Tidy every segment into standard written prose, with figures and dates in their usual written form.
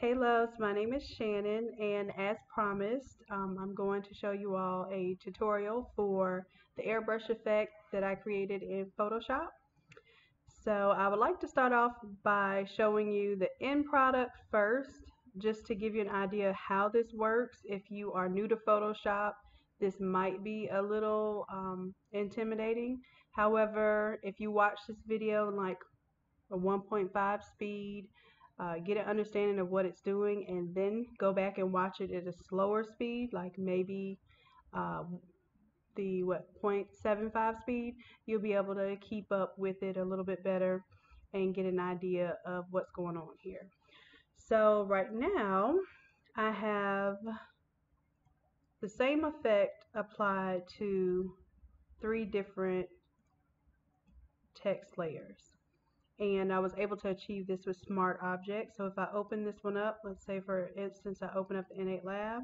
Hey loves, my name is Shannon, and as promised, I'm going to show you all a tutorial for the airbrush effect that I created in Photoshop. So I would like to start off by showing you the end product first, just to give you an idea how this works. If you are new to Photoshop, this might be a little intimidating. However, if you watch this video in like a 1.5 speed, get an understanding of what it's doing, and then go back and watch it at a slower speed, like maybe the 0.75 speed, you'll be able to keep up with it a little bit better and get an idea of what's going on here. So right now I have the same effect applied to 3 different text layers. And I was able to achieve this with Smart Objects. So if I open this one up, let's say for instance I open up the Innate Lab,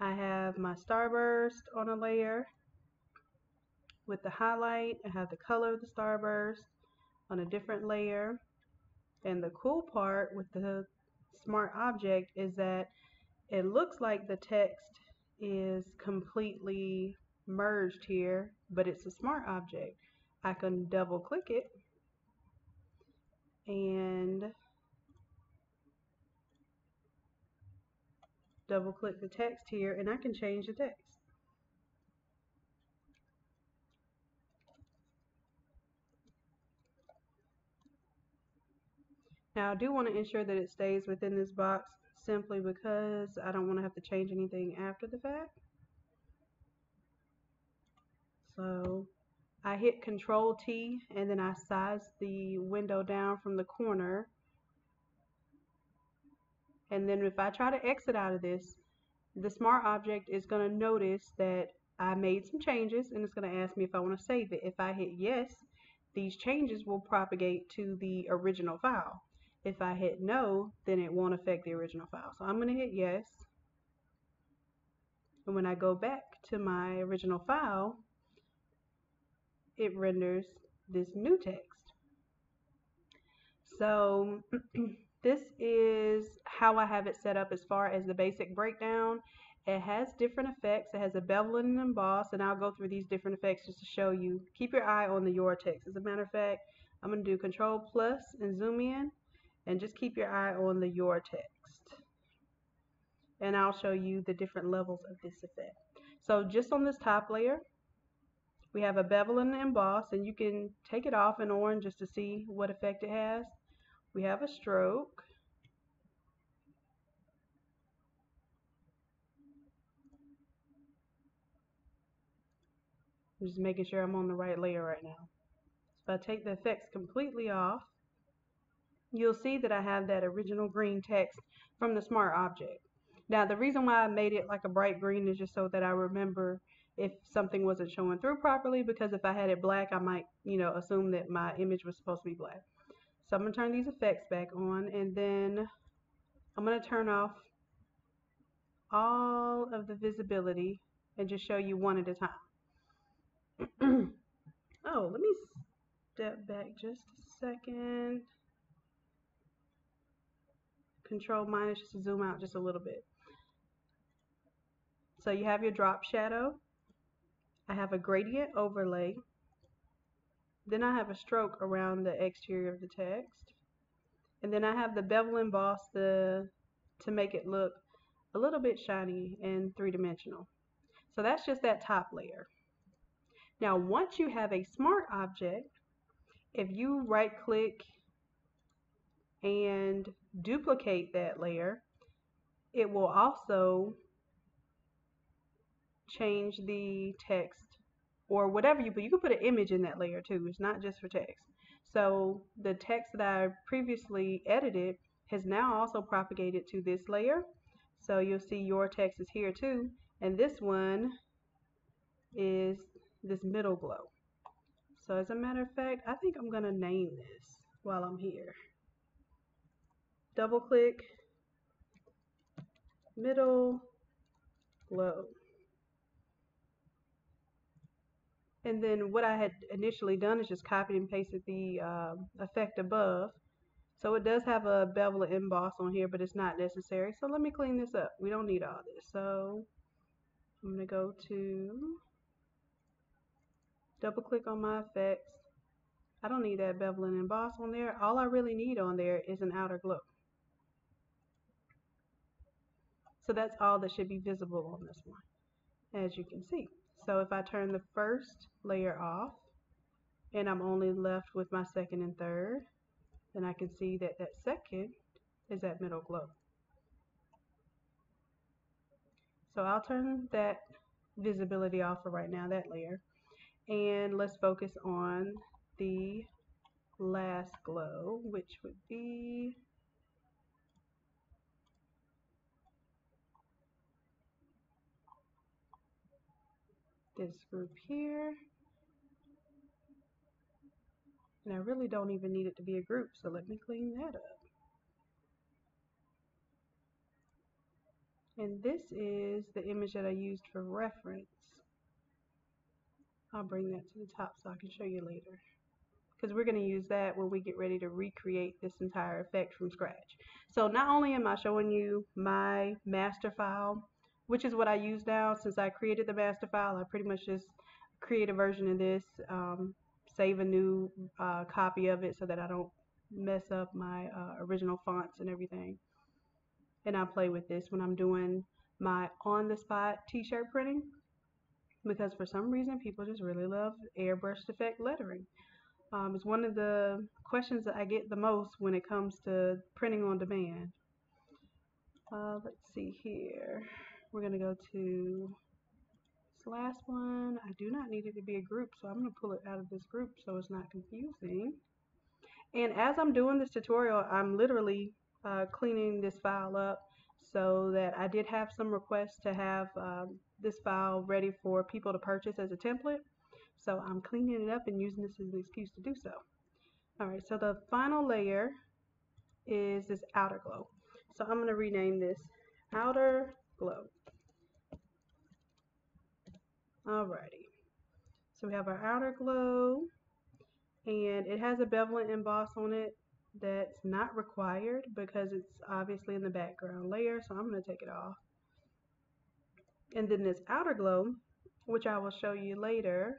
I have my starburst on a layer with the highlight. I have the color of the starburst on a different layer. And the cool part with the Smart Object is that it looks like the text is completely merged here, but it's a Smart Object. I can double click it, and double click the text here, and I can change the text. Now I do want to ensure that it stays within this box, simply because I don't want to have to change anything after the fact. So I hit Control T, and then I size the window down from the corner. And then if I try to exit out of this, the Smart Object is going to notice that I made some changes, and it's going to ask me if I want to save it. If I hit yes, these changes will propagate to the original file. If I hit no, then it won't affect the original file. So I'm going to hit yes. And when I go back to my original file, it renders this new text. So this is how I have it set up as far as the basic breakdown. It has different effects. It has a bevel and an emboss, and I'll go through these different effects just to show you. Keep your eye on the your text. As a matter of fact, I'm going to do Control plus and zoom in, and just keep your eye on the your text. And I'll show you the different levels of this effect. So just on this top layer, we have a bevel and an emboss, and you can take it off in orange just to see what effect it has. We have a stroke. I'm just making sure I'm on the right layer right now. If I take the effects completely off, you'll see that I have that original green text from the Smart Object. Now, the reason why I made it like a bright green is just so that I remember if something wasn't showing through properly, because if I had it black, I might, assume that my image was supposed to be black. So I'm going to turn these effects back on, and then I'm going to turn off all of the visibility and just show you one at a time. Oh, let me step back just a second. Control minus just to zoom out just a little bit. So you have your drop shadow. I have a gradient overlay. Then I have a stroke around the exterior of the text. And then I have the bevel emboss to make it look a little bit shiny and three-dimensional. So that's just that top layer. Now once you have a Smart Object, if you right-click and duplicate that layer, it will also change the text or whatever you put. You can put an image in that layer too. It's not just for text. So the text that I previously edited has now also propagated to this layer. So you'll see your text is here too. And this one is this middle glow. So as a matter of fact, I think I'm going to name this while I'm here. Double click middle glow. And then what I had initially done is just copied and pasted the effect above. So it does have a bevel and emboss on here, but it's not necessary. So let me clean this up. We don't need all this. So I'm going to go to double click on my effects. I don't need that bevel and emboss on there. All I really need on there is an outer glow. So that's all that should be visible on this one, as you can see. So if I turn the first layer off and I'm only left with my second and third, then I can see that that second is that middle glow. So I'll turn that visibility off for right now, that layer. And let's focus on the last glow, which would be this group here. And I really don't even need it to be a group, so let me clean that up. And this is the image that I used for reference. I'll bring that to the top so I can show you later, because we're going to use that when we get ready to recreate this entire effect from scratch. So not only am I showing you my master file, which is what I use now. Since I created the master file, I pretty much just create a version of this, save a new copy of it so that I don't mess up my original fonts and everything. And I play with this when I'm doing my on-the-spot t-shirt printing, because for some reason people just really love airbrushed effect lettering. It's one of the questions that I get the most when it comes to printing on demand. Let's see here. We're going to go to this last one. I do not need it to be a group, so I'm going to pull it out of this group so it's not confusing. And as I'm doing this tutorial, I'm literally cleaning this file up, so that I did have some requests to have this file ready for people to purchase as a template. So I'm cleaning it up and using this as an excuse to do so. Alright, so the final layer is this outer glow. So I'm going to rename this outer glow. Alrighty, so we have our outer glow, and it has a bevel and emboss on it that's not required because it's obviously in the background layer, so I'm going to take it off. And then this outer glow, which I will show you later,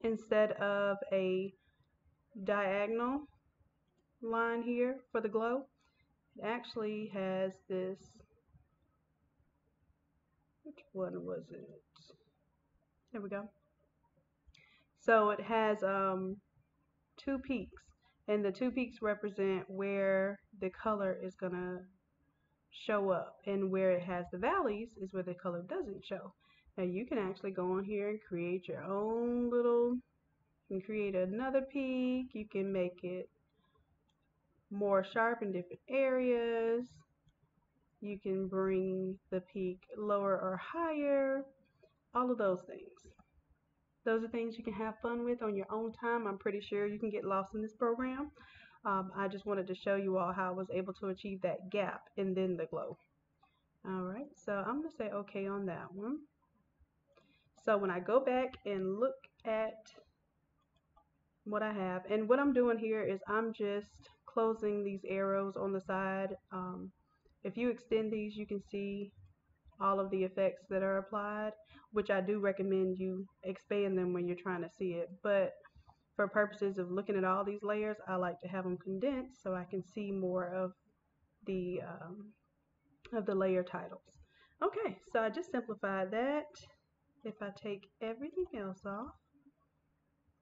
instead of a diagonal line here for the glow, it actually has this, which one was it? There we go. So it has two peaks, and the two peaks represent where the color is going to show up, and where it has the valleys is where the color doesn't show. Now you can actually go on here and create your own little, you can create another peak, you can make it more sharp in different areas, you can bring the peak lower or higher, all of those things. Those are things you can have fun with on your own time. I'm pretty sure you can get lost in this program. I just wanted to show you all how I was able to achieve that gap and then the glow. Alright, so I'm going to say okay on that one. So when I go back and look at what I have, and what I'm doing here is I'm just closing these arrows on the side. If you extend these, you can see all of the effects that are applied, which I do recommend you expand them when you're trying to see it. But for purposes of looking at all these layers, I like to have them condensed so I can see more of the layer titles. Okay, so I just simplified that. If I take everything else off,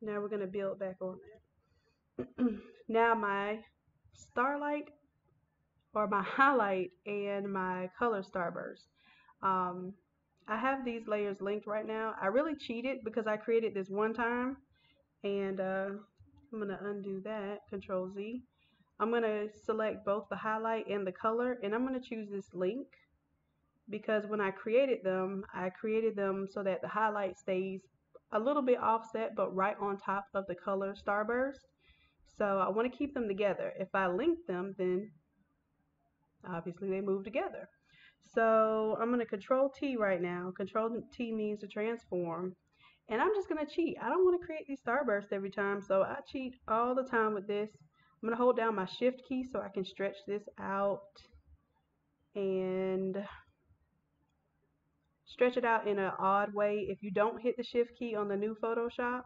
now we're going to build back on that. Now my starlight, or my highlight, and my color starburst. I have these layers linked right now. I really cheated because I created this one time, and I'm going to undo that, Control Z. I'm going to select both the highlight and the color, and I'm going to choose this link, because when I created them so that the highlight stays a little bit offset but right on top of the color starburst. So I want to keep them together. If I link them, then obviously they move together. So I'm going to Control T right now. Control T means to transform. And I'm just going to cheat. I don't want to create these starbursts every time, so I cheat all the time with this. I'm going to hold down my shift key so I can stretch this out and stretch it out in an odd way. If you don't hit the shift key on the new Photoshop,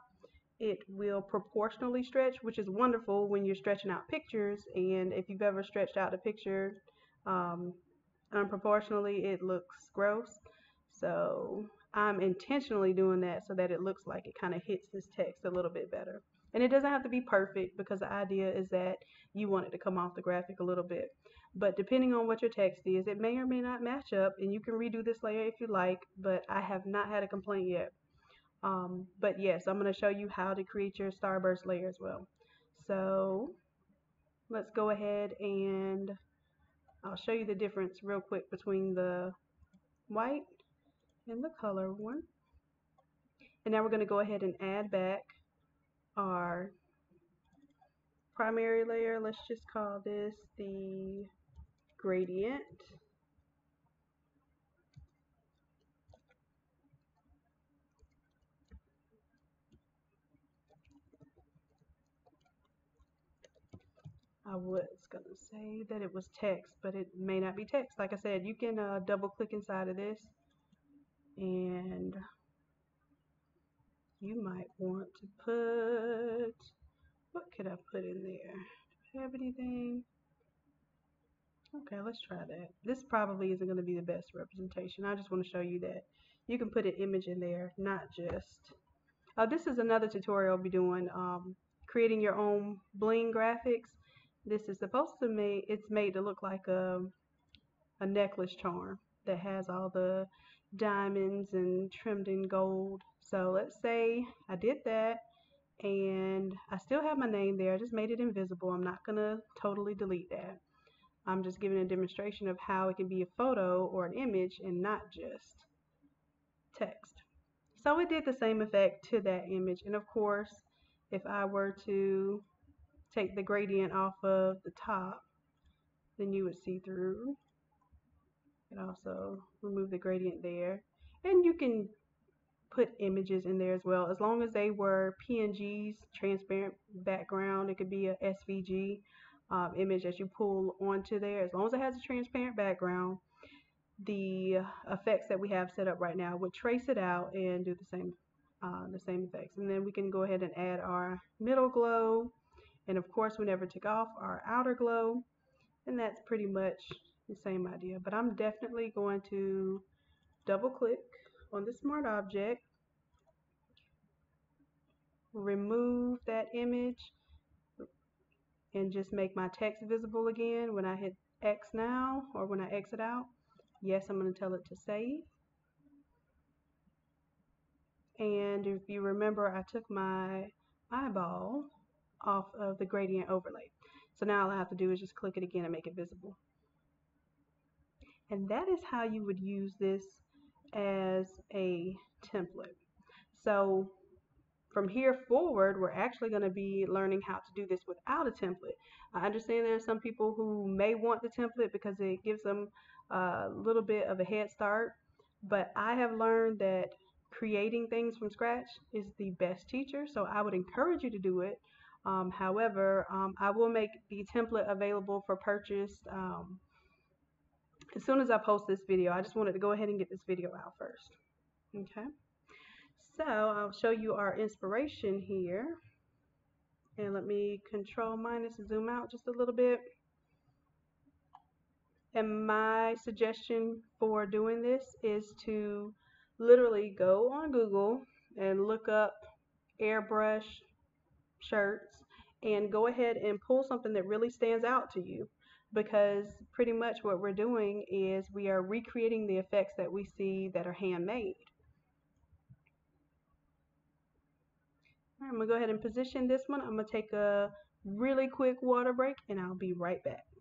it will proportionally stretch, which is wonderful when you're stretching out pictures. And if you've ever stretched out a picture unproportionally, it looks gross. So I'm intentionally doing that so that it looks like it kind of hits this text a little bit better. And it doesn't have to be perfect, because the idea is that you want it to come off the graphic a little bit. But depending on what your text is, it may or may not match up, and you can redo this layer if you like, but I have not had a complaint yet. But yes, I'm going to show you how to create your starburst layer as well. So let's go ahead and I'll show you the difference real quick between the white and the color one. And now we're going to go ahead and add back our primary layer. Let's just call this the gradient. I was going to say that it was text, but it may not be text. Like I said, you can double click inside of this, and you might want to put, what could I put in there? Do I have anything? Okay, let's try that. This probably isn't going to be the best representation. I just want to show you that you can put an image in there, not just. This is another tutorial I'll be doing, creating your own bling graphics. This is supposed to make, it's made to look like a necklace charm that has all the diamonds and trimmed in gold. So let's say I did that, and I still have my name there. I just made it invisible. I'm not gonna totally delete that. I'm just giving a demonstration of how it can be a photo or an image and not just text. So it did the same effect to that image. And of course, if I were to take the gradient off of the top, then you would see through. You can also remove the gradient there, and you can put images in there as well, as long as they were PNGs, transparent background. It could be a SVG image that you pull onto there. As long as it has a transparent background, the effects that we have set up right now would trace it out and do the same effects. And then we can go ahead and add our middle glow. And of course, we never took off our outer glow, and that's pretty much the same idea. But I'm definitely going to double click on the smart object, remove that image, and just make my text visible again. When I hit X now, or when I exit out, yes, I'm going to tell it to save. And if you remember, I took my eyeball off of the gradient overlay. So now all I have to do is just click it again and make it visible. And that is how you would use this as a template. So from here forward, we're actually going to be learning how to do this without a template. I understand there are some people who may want the template because it gives them a little bit of a head start, but I have learned that creating things from scratch is the best teacher, so I would encourage you to do it. However, I will make the template available for purchase as soon as I post this video. I just wanted to go ahead and get this video out first. Okay, so I'll show you our inspiration here, and let me Control- and zoom out just a little bit. And my suggestion for doing this is to literally go on Google and look up airbrush shirts and go ahead and pull something that really stands out to you, because pretty much what we're doing is we are recreating the effects that we see that are handmade. All right, I'm gonna go ahead and position this one. I'm gonna take a really quick water break, and I'll be right back.